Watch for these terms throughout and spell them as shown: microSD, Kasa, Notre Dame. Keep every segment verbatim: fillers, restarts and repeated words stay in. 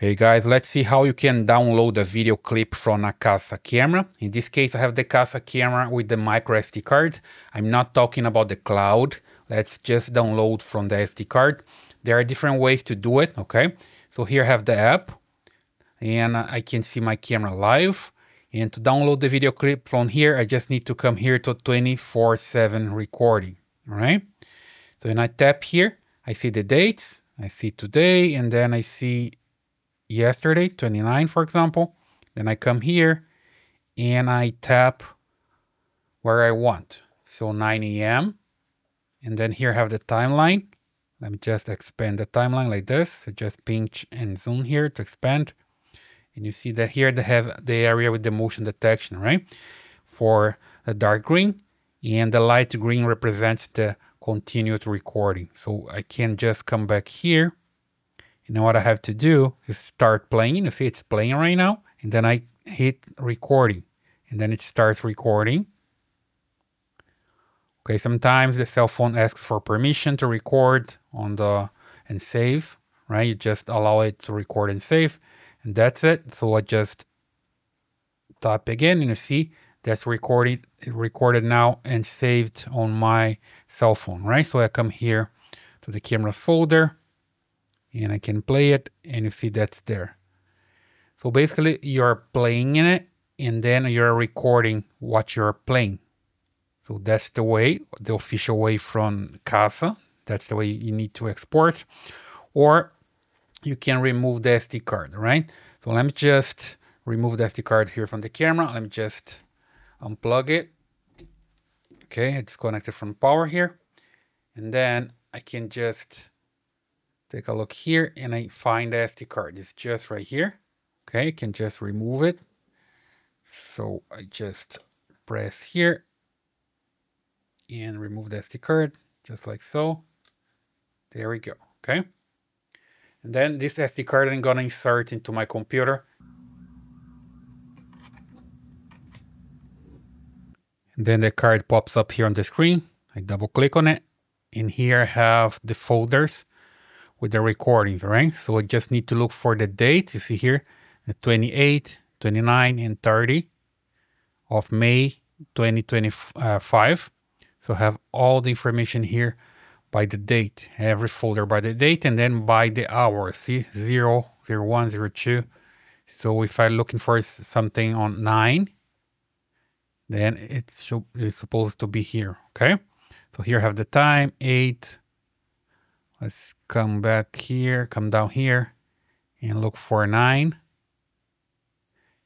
Hey guys, let's see how you can download a video clip from a Kasa camera. In this case, I have the Kasa camera with the microSD card. I'm not talking about the cloud. Let's just download from the S D card. There are different ways to do it, okay? So here I have the app and I can see my camera live. And to download the video clip from here, I just need to come here to twenty-four seven recording, all right? So when I tap here, I see the dates, I see today, and then I see yesterday, twenty-nine, for example. Then I come here and I tap where I want. So nine A M And then here I have the timeline. Let me just expand the timeline like this. So just pinch and zoom here to expand. And you see that here they have the area with the motion detection, right? For the dark green, and the light green represents the continued recording. So I can just come back here. And what I have to do is start playing. You see it's playing right now. And then I hit recording and then it starts recording. Okay, sometimes the cell phone asks for permission to record on the and save, right? You just allow it to record and save, and that's it. So I just tap again and you see that's recorded, recorded now and saved on my cell phone, right? So I come here to the camera folder and I can play it and you see that's there. So basically you're playing in it and then you're recording what you're playing. So that's the way, the official way from Kasa. That's the way you need to export, or you can remove the S D card, right? So let me just remove the S D card here from the camera. Let me just unplug it. Okay, it's connected from power here. And then I can just take a look here and I find the S D card. It's just right here. Okay, I can just remove it. So I just press here and remove the S D card, just like so. There we go, okay? And then this S D card I'm gonna insert into my computer. And then the card pops up here on the screen. I double click on it. And here I have the folders with the recordings, right? So I just need to look for the date. You see here, the twenty-eight, twenty-nine, and thirty of May, twenty twenty-five. So I have all the information here by the date, every folder by the date, and then by the hour, see, zero, zero one, zero two. So if I'm looking for something on nine, then it's, should, it's supposed to be here, okay? So here I have the time, eight. Let's come back here, come down here, and look for nine.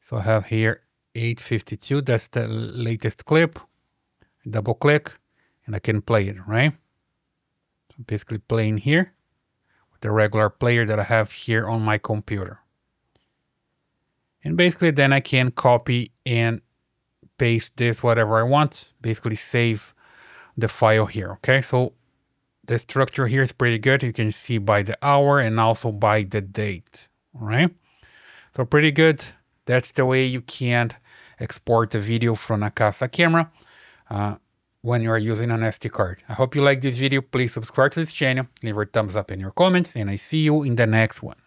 So I have here eight fifty-two, that's the latest clip. Double click and I can play it, right? I'm basically playing here with the regular player that I have here on my computer. And basically then I can copy and paste this whatever I want, basically save the file here, okay? So the structure here is pretty good. You can see by the hour and also by the date, all right? So pretty good. That's the way you can export a video from a Kasa camera Uh, when you are using an S D card. I hope you like this video. Please subscribe to this channel, leave a thumbs up in your comments, and I see you in the next one.